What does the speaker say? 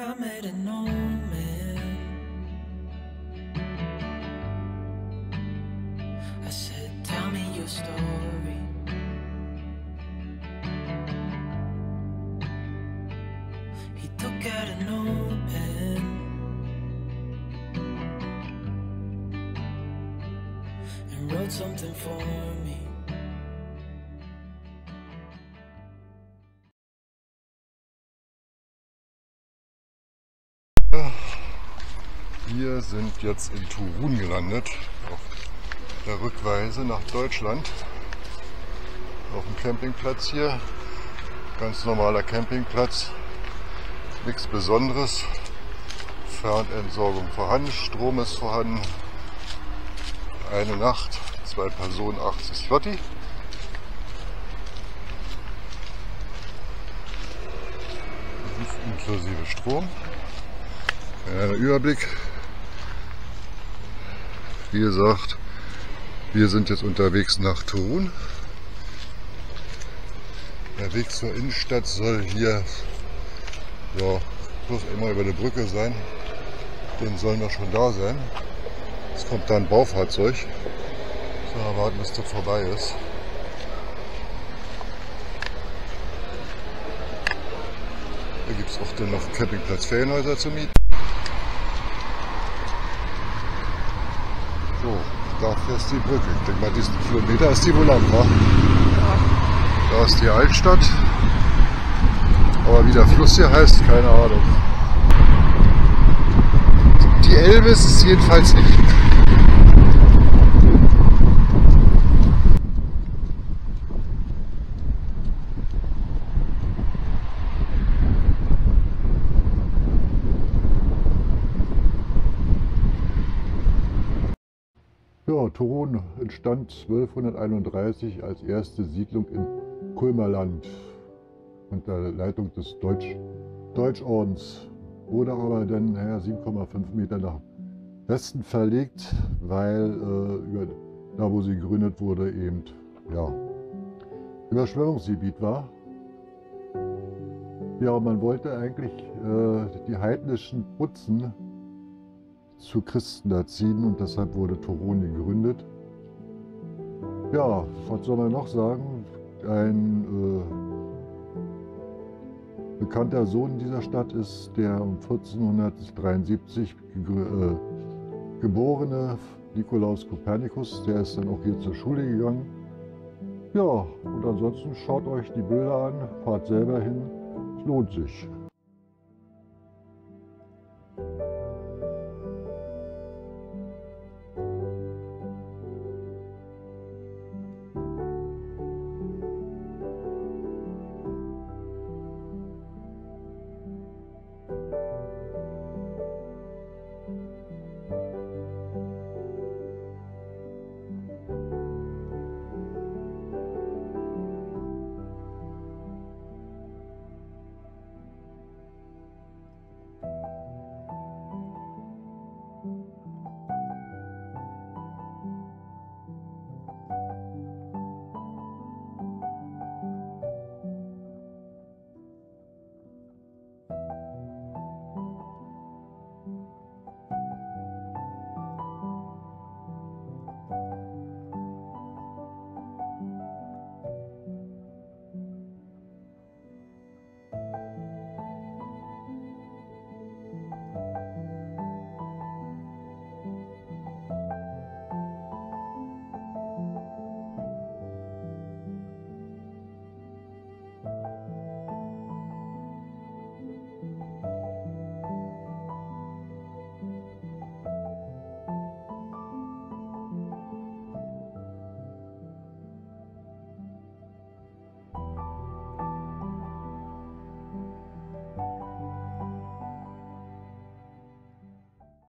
I made an omen. I said, tell me your story. He took out an open and wrote something for me. Wir sind jetzt in Torun gelandet, auf der Rückreise nach Deutschland, auf dem Campingplatz hier, ganz normaler Campingplatz, nichts Besonderes, Fernentsorgung vorhanden, Strom ist vorhanden, eine Nacht, 2 Personen, 80 Slotti. Inklusive Strom, Überblick. Wie gesagt, wir sind jetzt unterwegs nach Torun. Der Weg zur Innenstadt soll hier ja, bloß immer über eine Brücke sein. Den sollen wir schon da sein. Es kommt da ein Baufahrzeug. So, mal warten, bis das vorbei ist. Da gibt es auch dann noch Campingplatz, Ferienhäuser zu mieten. Dafür ist die Brücke. Ich denke mal, diesen Kilometer ist die wohl lang, ne? Da ist die Altstadt. Aber wie der Fluss hier heißt, keine Ahnung. Die Elbe ist es jedenfalls nicht. Ja, Torun entstand 1231 als erste Siedlung im Kulmerland unter Leitung des Deutschordens, wurde aber dann 7,5 Meter nach Westen verlegt, weil da, wo sie gegründet wurde, eben ja, Überschwemmungsgebiet war. Ja, man wollte eigentlich die heidnischen Putzen zu Christen erziehen und deshalb wurde Torun gegründet. Ja, was soll man noch sagen? Ein bekannter Sohn dieser Stadt ist der um 1473 geborene Nikolaus Kopernikus. Der ist dann auch hier zur Schule gegangen. Ja, und ansonsten schaut euch die Bilder an, fahrt selber hin, es lohnt sich.